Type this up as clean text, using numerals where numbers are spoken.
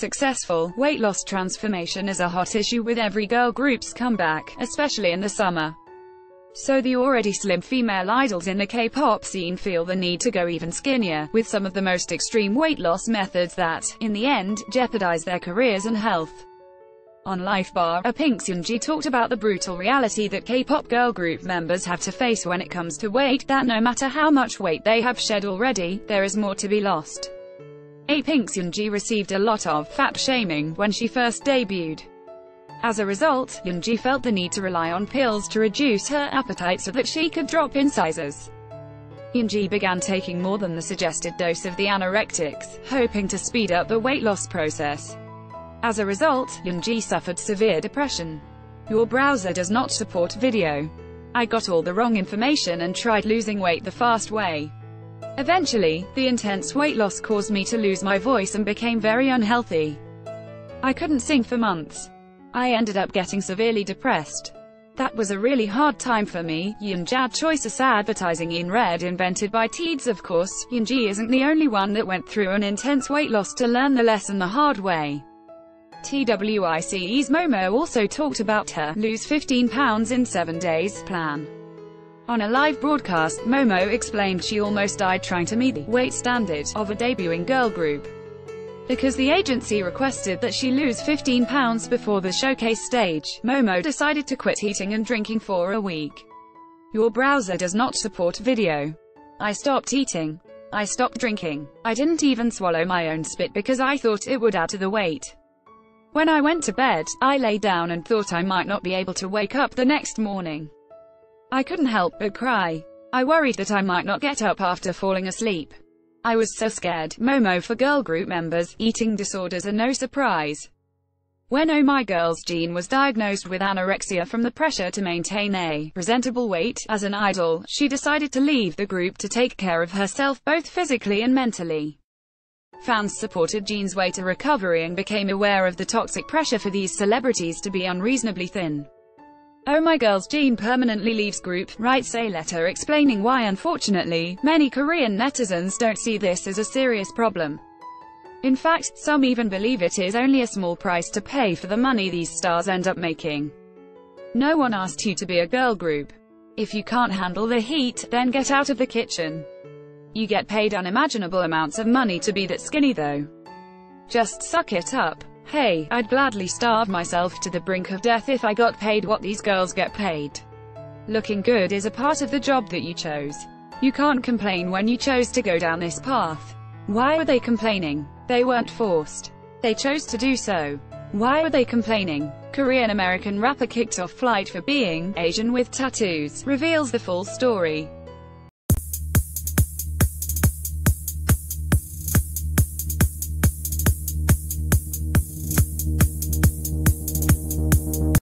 successful weight loss transformation is a hot issue with every girl group's comeback, especially in the summer. So the already slim female idols in the K-pop scene feel the need to go even skinnier, with some of the most extreme weight loss methods that, in the end, jeopardize their careers and health. On Life Bar, Apink's Eunji talked about the brutal reality that K-pop girl group members have to face when it comes to weight, that no matter how much weight they have shed already, there is more to be lost. Apink's Eunji received a lot of fat shaming when she first debuted. As a result, Eunji felt the need to rely on pills to reduce her appetite so that she could drop in sizes. Eunji began taking more than the suggested dose of the anorectics, hoping to speed up the weight loss process. As a result, Eunji suffered severe depression. Your browser does not support video. I got all the wrong information and tried losing weight the fast way. Eventually, the intense weight loss caused me to lose my voice and became very unhealthy. I couldn't sing for months. I ended up getting severely depressed. That was a really hard time for me. Yeonjad Choices advertising in red invented by Teads. Of course, Yeonji isn't the only one that went through an intense weight loss to learn the lesson the hard way. TWICE's Momo also talked about her lose 15 pounds in 7 days plan. On a live broadcast, Momo explained she almost died trying to meet the weight standard of a debuting girl group, because the agency requested that she lose 15 pounds before the showcase stage, Momo decided to quit eating and drinking for a week. Your browser does not support video. I stopped eating. I stopped drinking. I didn't even swallow my own spit because I thought it would add to the weight. When I went to bed, I lay down and thought I might not be able to wake up the next morning. I couldn't help but cry. I worried that I might not get up after falling asleep. I was so scared. Momo for girl group members, eating disorders are no surprise. When Oh My Girl's JinE was diagnosed with anorexia from the pressure to maintain a presentable weight as an idol, she decided to leave the group to take care of herself both physically and mentally. Fans supported JinE's way to recovery and became aware of the toxic pressure for these celebrities to be unreasonably thin. Oh My Girl's JinE permanently leaves group, writes a letter explaining why. Unfortunately, many Korean netizens don't see this as a serious problem. In fact, some even believe it is only a small price to pay for the money these stars end up making. No one asked you to be a girl group. If you can't handle the heat, then get out of the kitchen. You get paid unimaginable amounts of money to be that skinny though. Just suck it up. Hey, I'd gladly starve myself to the brink of death if I got paid what these girls get paid. Looking good is a part of the job that you chose. You can't complain when you chose to go down this path. Why were they complaining? They weren't forced. They chose to do so. Why were they complaining? Korean-American rapper kicked off flight for being Asian with tattoos, reveals the full story.